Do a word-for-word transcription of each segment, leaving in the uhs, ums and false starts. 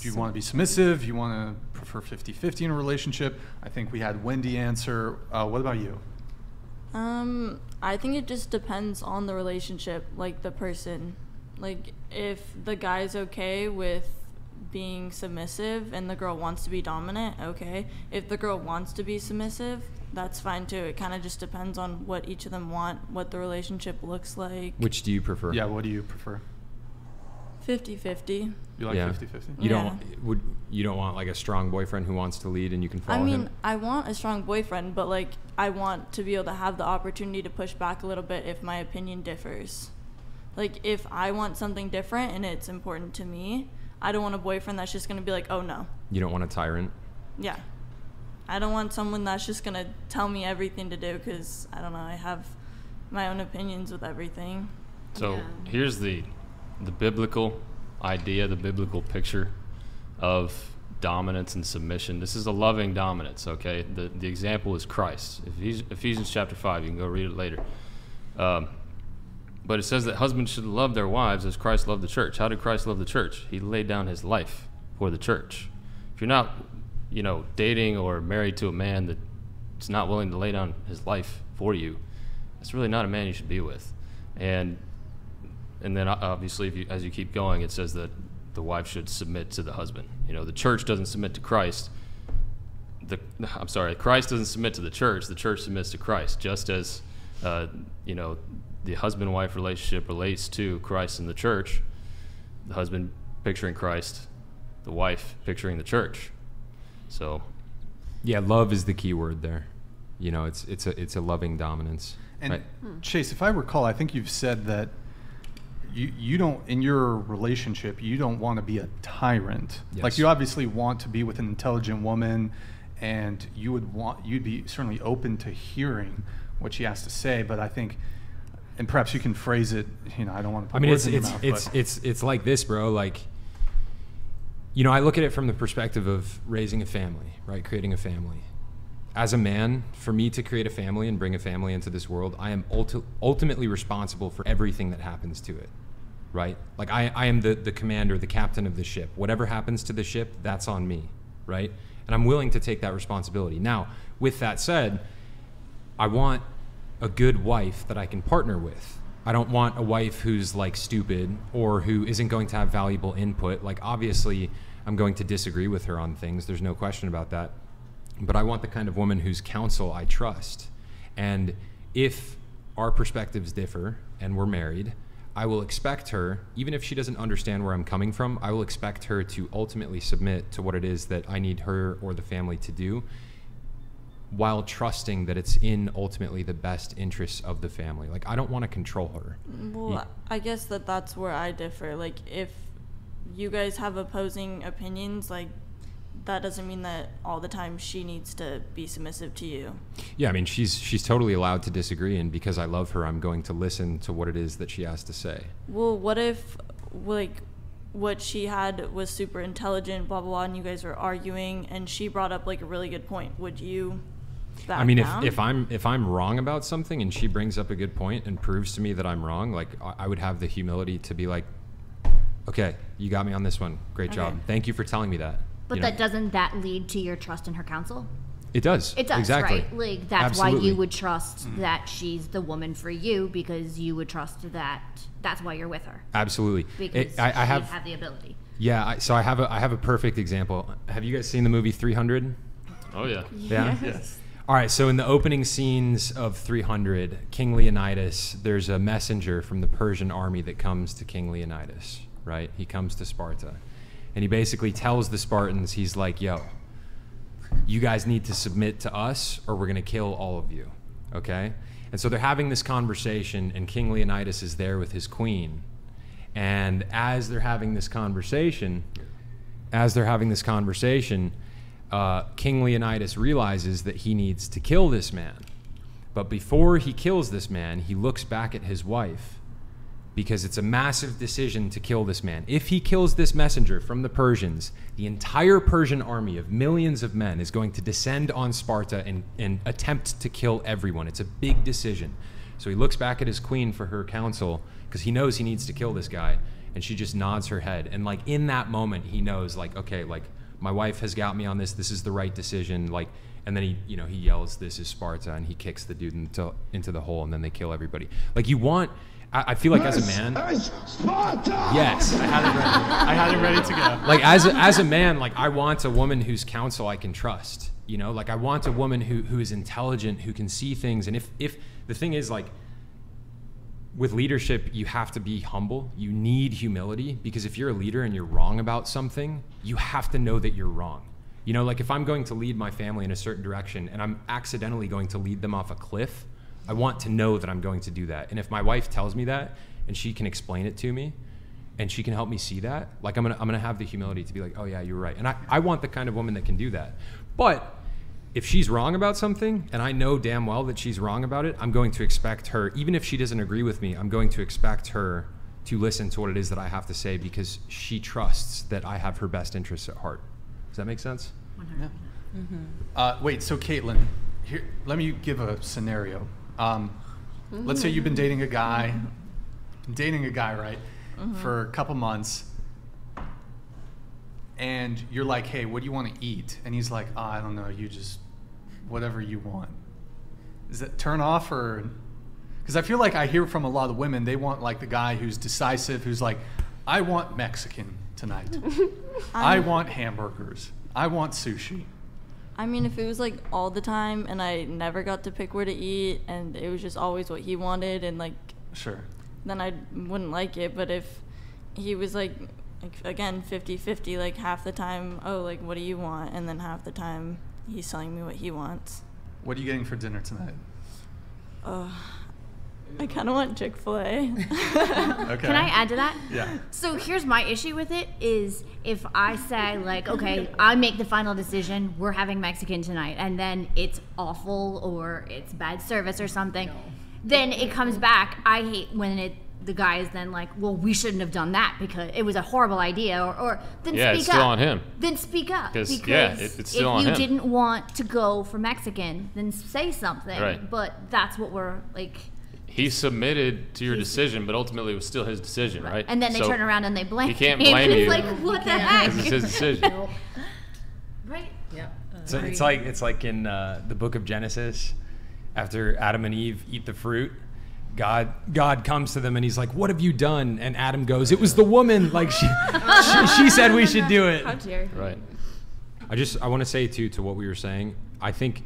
Do you want to be submissive? You want to prefer fifty fifty in a relationship? I think we had Wendy answer. Uh, what about you? Um, I think it just depends on the relationship, like the person. Like, if the guy's okay with being submissive and the girl wants to be dominant, okay. If the girl wants to be submissive, that's fine too. It kind of just depends on what each of them want, what the relationship looks like. Which do you prefer? Yeah, what do you prefer? fifty fifty. You like fifty fifty? Yeah. You don't yeah. would you don't want like a strong boyfriend who wants to lead and you can follow him? I mean, him? I want a strong boyfriend, but like I want to be able to have the opportunity to push back a little bit if my opinion differs. Like if I want something different and it's important to me, I don't want a boyfriend that's just going to be like, "Oh no." You don't want a tyrant? Yeah. I don't want someone that's just going to tell me everything to do cuz I don't know, I have my own opinions with everything. So, yeah. here's the the biblical idea, the biblical picture of dominance and submission. This is a loving dominance, okay? The the example is Christ. Ephesians, Ephesians chapter five, you can go read it later. Um, but it says that husbands should love their wives as Christ loved the church. How did Christ love the church? He laid down his life for the church. If you're not, you know, dating or married to a man that's not willing to lay down his life for you, that's really not a man you should be with. And And then obviously, if you, as you keep going, it says that the wife should submit to the husband. You know, the church doesn't submit to Christ. The, I'm sorry, Christ doesn't submit to the church. The church submits to Christ, just as, uh, you know, the husband-wife relationship relates to Christ and the church. The husband picturing Christ, the wife picturing the church. So, yeah, love is the key word there. You know, it's it's a it's a loving dominance. And right? Chase, if I recall, I think you've said that. You, you don't, in your relationship, you don't want to be a tyrant. Yes. Like you obviously want to be with an intelligent woman and you would want, you'd be certainly open to hearing what she has to say. But I think, and perhaps you can phrase it, you know, I don't want to put I mean, words it's, in your mouth, it's, it's, it's, it's like this, bro. Like, you know, I look at it from the perspective of raising a family, right? Creating a family. As a man, for me to create a family and bring a family into this world, I am ulti ultimately responsible for everything that happens to it. Right? Like I, I am the, the commander, the captain of the ship. Whatever happens to the ship, that's on me, right? And I'm willing to take that responsibility. Now, with that said, I want a good wife that I can partner with. I don't want a wife who's like stupid or who isn't going to have valuable input. Like obviously I'm going to disagree with her on things. There's no question about that. But I want the kind of woman whose counsel I trust. And if our perspectives differ and we're married, I will expect her, even if she doesn't understand where I'm coming from, I will expect her to ultimately submit to what it is that I need her or the family to do, while trusting that it's in ultimately the best interests of the family. Like, I don't want to control her. Well, yeah. I guess that that's where I differ. Like, if you guys have opposing opinions, like, that doesn't mean that all the time she needs to be submissive to you. Yeah, I mean, she's she's totally allowed to disagree, and because I love her, I'm going to listen to what it is that she has to say. Well, what if, like, what she had was super intelligent, blah, blah, blah, and you guys were arguing, and she brought up, like, a really good point. Would you back I mean, down? If, if, I'm, if I'm wrong about something and she brings up a good point and proves to me that I'm wrong, like, I would have the humility to be like, okay, you got me on this one. Great okay. job. Thank you for telling me that. But you that know. doesn't that lead to your trust in her counsel? It does. It does, exactly. right? Like that's Absolutely. why you would trust mm-hmm. that she's the woman for you, because you would trust that that's why you're with her. Absolutely. Because it, I, I have, have the ability. Yeah. I, so I have a I have a perfect example. Have you guys seen the movie three hundred? Oh yeah. Yeah. Yes. yes. All right. So in the opening scenes of three hundred, King Leonidas, there's a messenger from the Persian army that comes to King Leonidas. Right. He comes to Sparta. And he basically tells the Spartans, he's like, yo, you guys need to submit to us or we're gonna kill all of you, okay? And so they're having this conversation and King Leonidas is there with his queen. And as they're having this conversation, as they're having this conversation, uh, King Leonidas realizes that he needs to kill this man. But before he kills this man, he looks back at his wife, because it's a massive decision to kill this man. If he kills this messenger from the Persians, the entire Persian army of millions of men is going to descend on Sparta and, and attempt to kill everyone. It's a big decision. So he looks back at his queen for her counsel because he knows he needs to kill this guy. And she just nods her head. And like in that moment, he knows like, okay, like my wife has got me on this. This is the right decision. Like, and then he, you know, he yells, "This is Sparta," and he kicks the dude into, into the hole, and then they kill everybody. Like you want, I, I feel like this as a man, is Sparta! Yes, I had it ready. I had it ready to go. Like as a, as a man, like I want a woman whose counsel I can trust. You know, like I want a woman who who is intelligent, who can see things. And if if the thing is like, with leadership, you have to be humble. You need humility, because if you're a leader and you're wrong about something, you have to know that you're wrong. You know, like if I'm going to lead my family in a certain direction and I'm accidentally going to lead them off a cliff, I want to know that I'm going to do that. And if my wife tells me that and she can explain it to me and she can help me see that, like I'm gonna, I'm gonna have the humility to be like, oh yeah, you're right. And I, I want the kind of woman that can do that. But if she's wrong about something, and I know damn well that she's wrong about it, I'm going to expect her, even if she doesn't agree with me, I'm going to expect her to listen to what it is that I have to say, because she trusts that I have her best interests at heart. Does that make sense? Yeah. Mm-hmm. uh, wait, so Caitlin, here, let me give a scenario. Um, mm-hmm. Let's say you've been dating a guy, mm-hmm. dating a guy, right, mm-hmm. for a couple months. And you're like, hey, what do you want to eat? And he's like, oh, I don't know, you just, whatever you want. Is that turn off or? Because I feel like I hear from a lot of women, they want like the guy who's decisive, who's like, I want Mexican tonight. I want hamburgers. I want sushi. I mean, if it was like all the time and I never got to pick where to eat and it was just always what he wanted and like, sure, then I wouldn't like it. But if he was like, like, again, fifty fifty, like half the time, oh, like, what do you want? And then half the time, he's telling me what he wants. What are you getting for dinner tonight? Oh, I kind of want Chick-fil-A. Okay. Can I add to that? Yeah. So here's my issue with it is if I say, like, okay, I make the final decision, we're having Mexican tonight, and then it's awful or it's bad service or something, no. Then it comes back. I hate when it. The guy is then like, well, we shouldn't have done that because it was a horrible idea, or, or then yeah, speak up. Yeah, it's still on him. Then speak up. Because yeah, it, it's still on him. If you didn't want to go for Mexican, then say something. Right. But that's what we're like. He submitted to your decision, but ultimately it was still his decision, right? right? And then they so turn around and they blame him. He can't blame you. He's like, what the heck? Because it's his decision. Right? Yeah. So it's like, it's like in uh, the book of Genesis, after Adam and Eve eat the fruit, God, God comes to them and he's like, what have you done? And Adam goes, it was the woman. Like she, she, she said we should do it. How dare you. Right. I just, I want to say too, to what we were saying, I think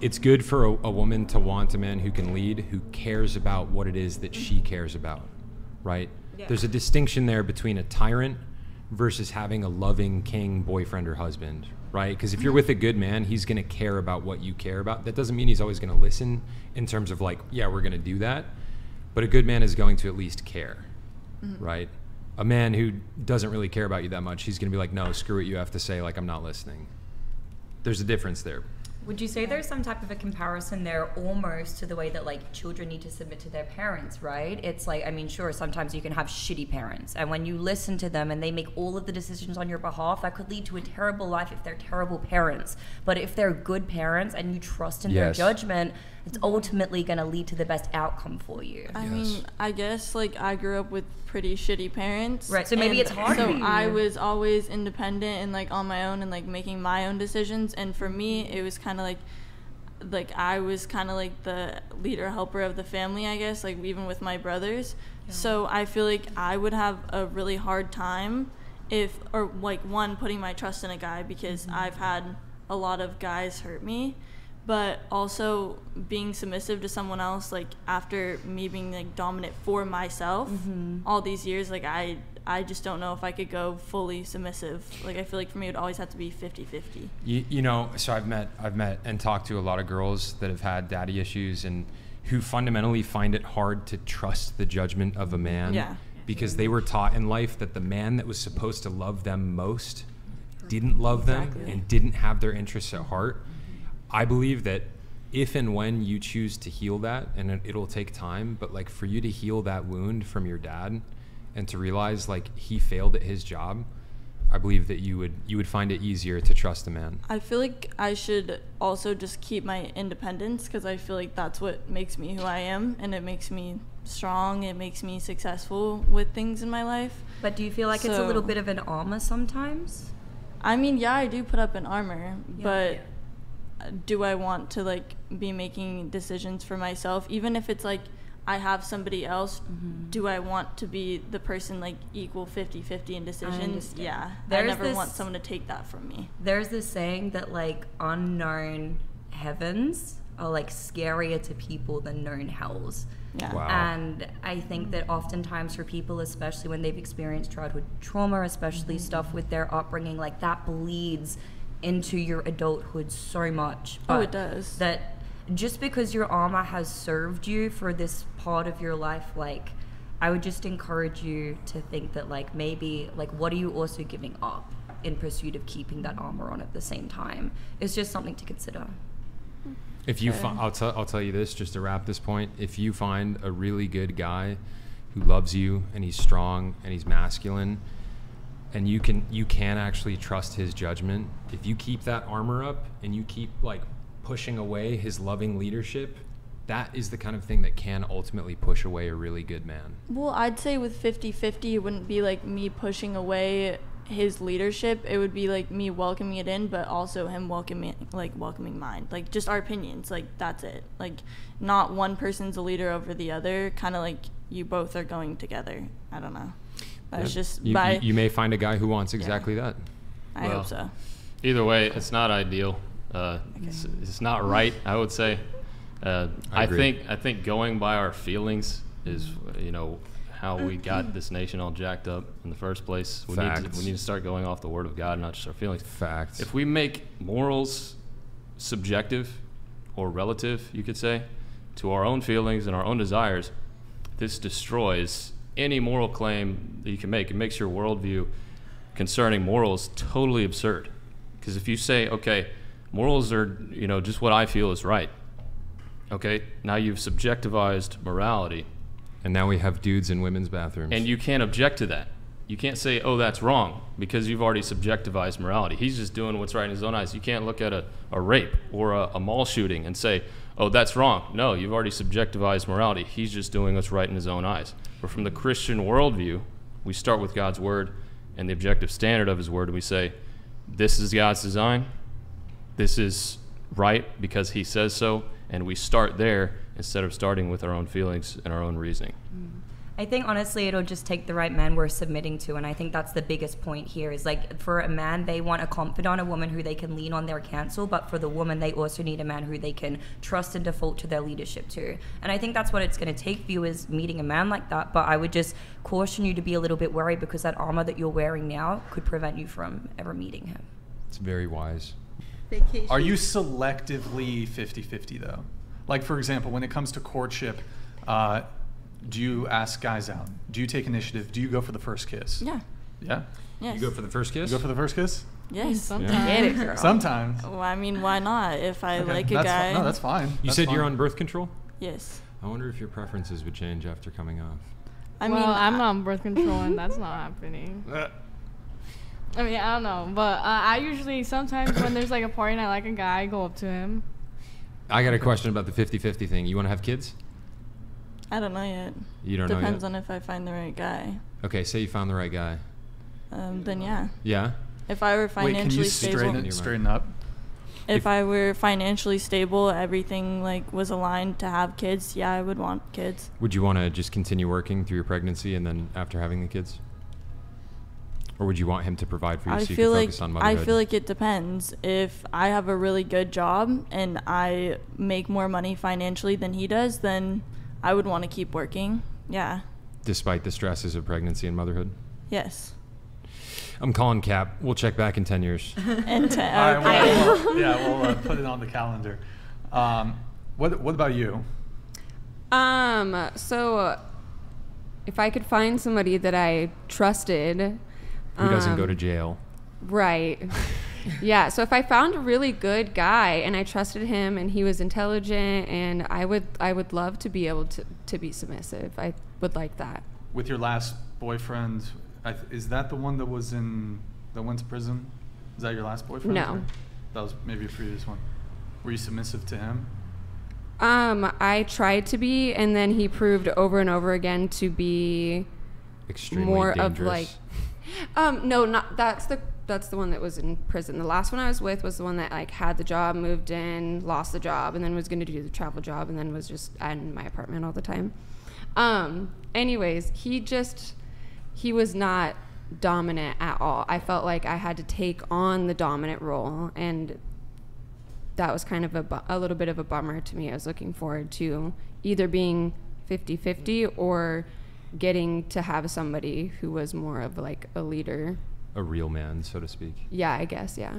it's good for a, a woman to want a man who can lead, who cares about what it is that she cares about, right? Yeah. There's a distinction there between a tyrant versus having a loving king, boyfriend or husband, right? Because if you're with a good man, he's going to care about what you care about. That doesn't mean he's always going to listen in terms of like, yeah, we're going to do that. But a good man is going to at least care, mm-hmm. right? A man who doesn't really care about you that much, he's going to be like, no, screw it. You have to say like, I'm not listening. There's a difference there. Would you say there's some type of a comparison there almost to the way that like children need to submit to their parents, right? It's like, I mean, sure, sometimes you can have shitty parents, and when you listen to them and they make all of the decisions on your behalf, that could lead to a terrible life if they're terrible parents. But if they're good parents and you trust in yes. their judgment, it's ultimately gonna lead to the best outcome for you. I yes. mean, I guess like I grew up with pretty shitty parents. Right, so maybe it's hard. So I was always independent and like on my own and like making my own decisions. And for me, it was kind of like like I was kind of like the leader helper of the family, I guess, like even with my brothers. Yeah. So I feel like I would have a really hard time if or like one putting my trust in a guy, because mm-hmm. I've had a lot of guys hurt me, but also being submissive to someone else, like after me being like dominant for myself mm-hmm. all these years, like I I just don't know if I could go fully submissive. Like I feel like for me, it would always have to be fifty fifty. You, you know, so I've met, I've met and talked to a lot of girls that have had daddy issues and who fundamentally find it hard to trust the judgment of a man yeah. because they were taught in life that the man that was supposed to love them most didn't love exactly. them and didn't have their interests at heart. I believe that if and when you choose to heal that, and it, it'll take time, but like for you to heal that wound from your dad, and to realize like he failed at his job, I believe that you would you would find it easier to trust a man. I feel like I should also just keep my independence, because I feel like that's what makes me who I am, and it makes me strong, it makes me successful with things in my life. But do you feel like so, it's a little bit of an armor sometimes? I mean, yeah, I do put up an armor, yeah, but yeah. do I want to like be making decisions for myself, even if it's like I have somebody else, mm-hmm. do I want to be the person like equal fifty fifty in decisions? I yeah. There's I never this, want someone to take that from me. There's this saying that like unknown heavens are like scarier to people than known hells. Yeah. Wow. And I think that oftentimes for people, especially when they've experienced childhood trauma, especially mm-hmm. stuff with their upbringing, like that bleeds into your adulthood so much. But oh, it does. That just because your armor has served you for this part of your life, like I would just encourage you to think that like maybe like what are you also giving up in pursuit of keeping that armor on at the same time? It's just something to consider. If you find, I'll, t- I'll tell you this just to wrap this point, if you find a really good guy who loves you and he's strong and he's masculine and you can you can actually trust his judgment, if you keep that armor up and you keep like pushing away his loving leadership, that is the kind of thing that can ultimately push away a really good man. Well, I'd say with fifty fifty, it wouldn't be like me pushing away his leadership. It would be like me welcoming it in, but also him welcoming, like welcoming mine. Like just our opinions, like that's it. Like not one person's a leader over the other, kind of like you both are going together. I don't know. That's yeah, just you, by... You, you may find a guy who wants exactly yeah. that. I well, hope so. Either way, it's not ideal. Uh, okay. it's, it's not right, I would say. Uh, I, I think I think going by our feelings is, you know, how we got this nation all jacked up in the first place. We need, to, we need to start going off the Word of God, not just our feelings. Facts. If we make morals subjective or relative, you could say, to our own feelings and our own desires, this destroys any moral claim that you can make. It makes your worldview concerning morals totally absurd. Because if you say, okay, morals are, you know, just what I feel is right. Okay, now you've subjectivized morality. And now we have dudes in women's bathrooms. And you can't object to that. You can't say, oh, that's wrong, because you've already subjectivized morality. He's just doing what's right in his own eyes. You can't look at a, a rape or a, a mall shooting and say, oh, that's wrong. No, you've already subjectivized morality. He's just doing what's right in his own eyes. But from the Christian worldview, we start with God's word and the objective standard of his word, and we say, this is God's design. This is right because he says so, and we start there instead of starting with our own feelings and our own reasoning. I think honestly it'll just take the right man we're submitting to, and I think that's the biggest point here is like for a man they want a confidant, a woman who they can lean on their counsel, but for the woman they also need a man who they can trust and default to their leadership to. And I think that's what it's going to take for you is meeting a man like that, but I would just caution you to be a little bit worried because that armor that you're wearing now could prevent you from ever meeting him. It's very wise. Vacation. Are you selectively fifty fifty though? Like for example, when it comes to courtship, uh, do you ask guys out? Do you take initiative? Do you go for the first kiss? Yeah. Yeah? Yes. You go for the first kiss? You go for the first kiss? Yes, sometimes. Yeah. Get it, girl. Sometimes. Well, I mean, why not? If I okay. like a that's guy. Fi- no, that's fine. You that's said fine. You're on birth control? Yes. I wonder if your preferences would change after coming off. I well, mean, I'm I- on birth control and that's not happening. I mean, I don't know, but uh, I usually, sometimes when there's like a party and I like a guy, I go up to him. I got a question about the fifty fifty thing. You want to have kids? I don't know yet. You don't Depends know Depends on if I find the right guy. Okay, say you found the right guy. Um, then yeah. Yeah? If I were financially stable. Wait, can you straighten, straighten up? If, if I were financially stable, everything like was aligned to have kids, yeah, I would want kids. Would you want to just continue working through your pregnancy and then after having the kids? Or would you want him to provide for you I so you feel can focus like, on motherhood? I feel like it depends. If I have a really good job and I make more money financially than he does, then I would want to keep working. Yeah. Despite the stresses of pregnancy and motherhood? Yes. I'm calling cap. We'll check back in ten years. in ten, All right, well, well, yeah, we'll uh, put it on the calendar. Um, what What about you? Um. So uh, if I could find somebody that I trusted... Who doesn't go to jail? Um, right. Yeah. So if I found a really good guy and I trusted him and he was intelligent, and I would I would love to be able to, to be submissive. I would like that. With your last boyfriend, I th- is that the one that was in that went to prison? Is that your last boyfriend? No. Or? That was maybe a previous one. Were you submissive to him? Um, I tried to be, and then he proved over and over again to be extremely more dangerous. Of like, um, no, not that's the that's the one that was in prison. The last one I was with was the one that like had the job, moved in, lost the job, and then was going to do the travel job, and then was just in my apartment all the time. Um, anyways, he just he was not dominant at all. I felt like I had to take on the dominant role, and that was kind of a, bu- a little bit of a bummer to me. I was looking forward to either being fifty-fifty or getting to have somebody who was more of like a leader. A real man, so to speak. Yeah, I guess, yeah.